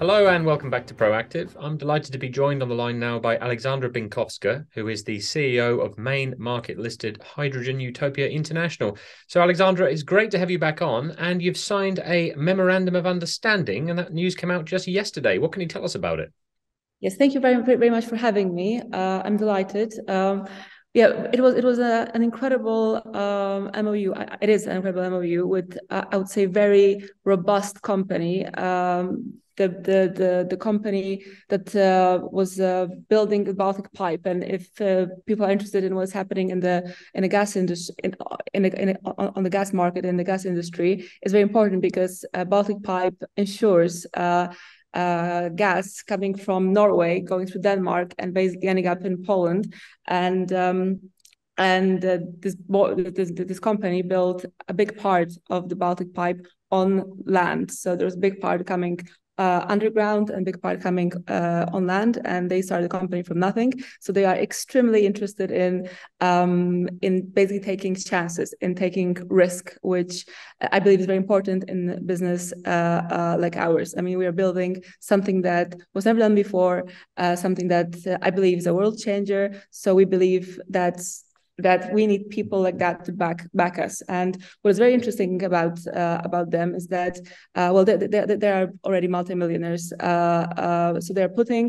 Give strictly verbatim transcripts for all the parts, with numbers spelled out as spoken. Hello and welcome back to Proactive. I'm delighted to be joined on the line now by Alexandra Binkowska, who is the C E O of main market-listed Hydrogen Utopia International. So Alexandra, it's great to have you back on, and you've signed a memorandum of understanding, and that news came out just yesterday. What can you tell us about it? Yes, thank you very, very much for having me. Uh, I'm delighted. Um, Yeah, it was it was a, an incredible um, M O U. It is an incredible M O U with uh, I would say very robust company. Um, the the the the company that uh, was uh, building the Baltic Pipe, and if uh, people are interested in what's happening in the in the gas industry, in, in, the, in the, on the gas market in the gas industry, is very important because uh, Baltic Pipe ensures Uh, uh gas coming from Norway going through Denmark and basically ending up in Poland, and um and uh, this, this this company built a big part of the Baltic Pipe on land, so there's a big part coming uh underground and big part coming uh on land, and they started the company from nothing, so they are extremely interested in um in basically taking chances, in taking risk, which I believe is very important in business uh, uh like ours. I mean, we are building something that was never done before, uh something that uh, I believe is a world changer, so we believe that's that we need people like that to back back us. And what is very interesting about uh, about them is that uh, well, they, they, they are already multimillionaires, uh, uh, so they are putting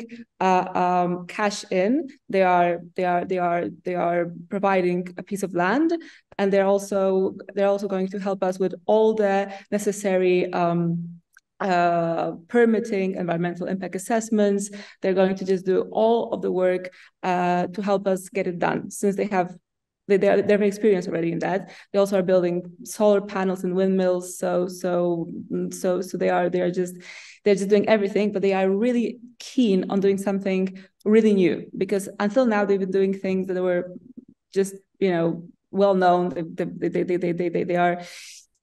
uh, um, cash in. They are they are they are they are providing a piece of land, and they're also they're also going to help us with all the necessary Um, Uh, permitting, environmental impact assessments. They're going to just do all of the work uh, to help us get it done. Since they have, they they're, they're experienced already in that. They also are building solar panels and windmills. So so so so they are they are just they're just doing everything. But they are really keen on doing something really new, because until now they've been doing things that were just you know well known. They they they they they they, they are.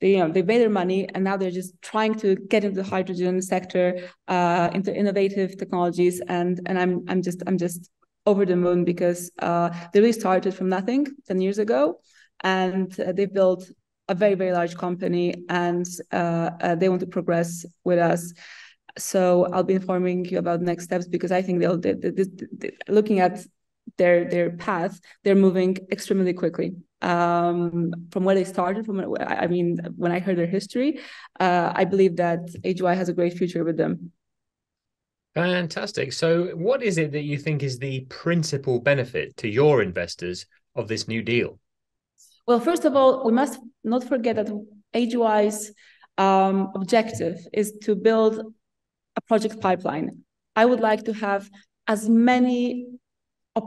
They, you know, they made their money, and now they're just trying to get into the hydrogen sector, uh, into innovative technologies, and and I'm I'm just I'm just over the moon, because uh, they really started from nothing ten years ago, and uh, they built a very very large company, and uh, uh, they want to progress with us. So I'll be informing you about next steps, because I think they'll they, they, they, they, looking at their their path, they're moving extremely quickly. Um, from where they started, from where, I mean, when I heard their history, uh, I believe that H U I has a great future with them. Fantastic. So what is it that you think is the principal benefit to your investors of this new deal? Well, first of all, we must not forget that H U I's um, objective is to build a project pipeline. I would like to have as many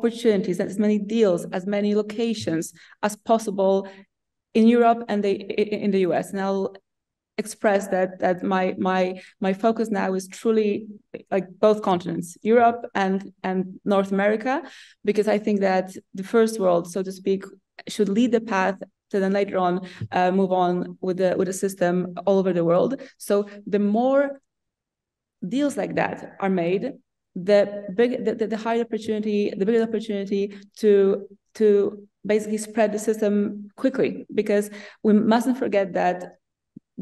opportunities, as many deals, as many locations as possible in Europe and the, in the U S. And I'll express that that my my my focus now is truly like both continents, Europe and and North America, because I think that the first world, so to speak, should lead the path, to then later on uh, move on with the with the system all over the world. So the more deals like that are made, the big the, the higher opportunity, the bigger opportunity to to basically spread the system quickly, because we mustn't forget that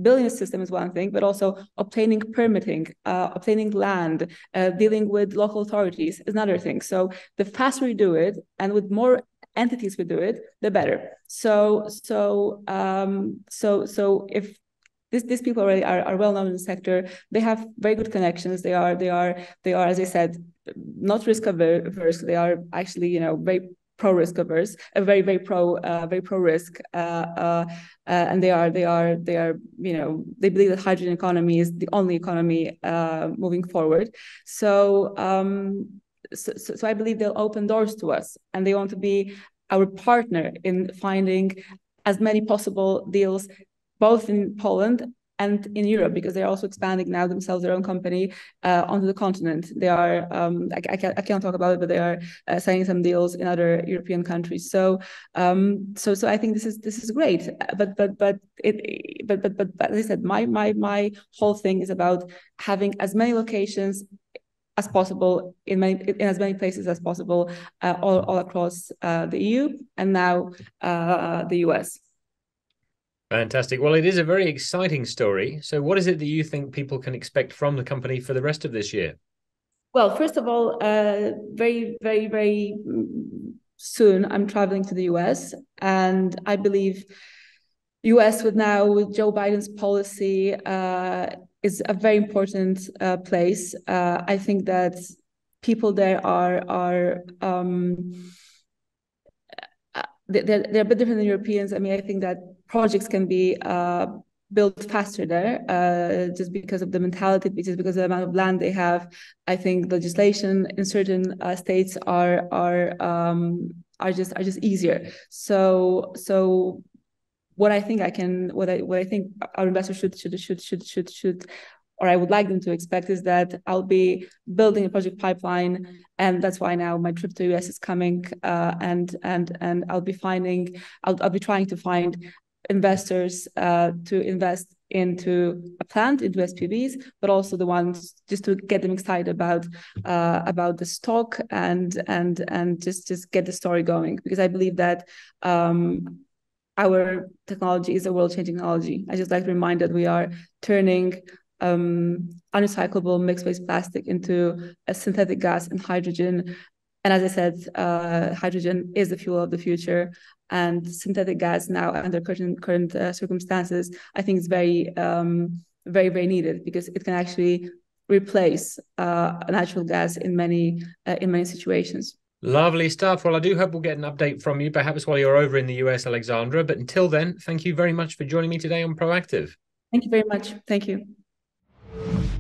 building a system is one thing, but also obtaining permitting, uh, obtaining land, uh, dealing with local authorities is another thing. So the faster we do it, and with more entities we do it, the better. So so um, so so if This, these people already are, are well known in the sector. They have very good connections. They are, they are, they are, as I said, not risk averse. They are actually, you know, very pro risk averse, uh, very, very pro, uh, very pro risk. Uh, uh, uh, and they are, they are, they are, you know, they believe that hydrogen economy is the only economy uh, moving forward. So, um, so, so, so I believe they'll open doors to us, and they want to be our partner in finding as many possible deals, both in Poland and in Europe, because they're also expanding now themselves, their own company, uh, onto the continent. They are, um, I, I, can't, I can't talk about it, but they are uh, signing some deals in other European countries. So, um, so, so I think this is this is great. But, but, but, it, but, but, but, but, as I said, my, my, my whole thing is about having as many locations as possible in, many, in as many places as possible, uh, all all across uh, the E U and now uh, the U S. Fantastic. Well, it is a very exciting story. So what is it that you think people can expect from the company for the rest of this year? Well, first of all, uh, very, very, very soon I'm traveling to the U S, and I believe U S with now with Joe Biden's policy uh, is a very important uh, place. Uh, I think that people there are are um, they're, they're a bit different than Europeans. I mean, I think that projects can be uh, built faster there, uh, just because of the mentality, just because of the amount of land they have. I think legislation in certain uh, states are are um, are just are just easier. So so what I think I can what I what I think our investors should should should should should should. or I would like them to expect, is that I'll be building a project pipeline. And that's why now my trip to the U S is coming, uh, and and and I'll be finding, I'll, I'll be trying to find investors uh, to invest into a plant, into S P Vs, but also the ones just to get them excited about uh, about the stock and and and just just get the story going, because I believe that um, our technology is a world-changing technology. I just like to remind that we are turning Um, unrecyclable mixed-waste plastic into a synthetic gas and hydrogen. And as I said, uh, hydrogen is the fuel of the future, and synthetic gas now under current, current uh, circumstances, I think is very, um, very, very needed, because it can actually replace uh, natural gas in many, uh, in many situations. Lovely stuff. Well, I do hope we'll get an update from you, perhaps while you're over in the U S, Alexandra. But until then, thank you very much for joining me today on Proactive. Thank you very much. Thank you.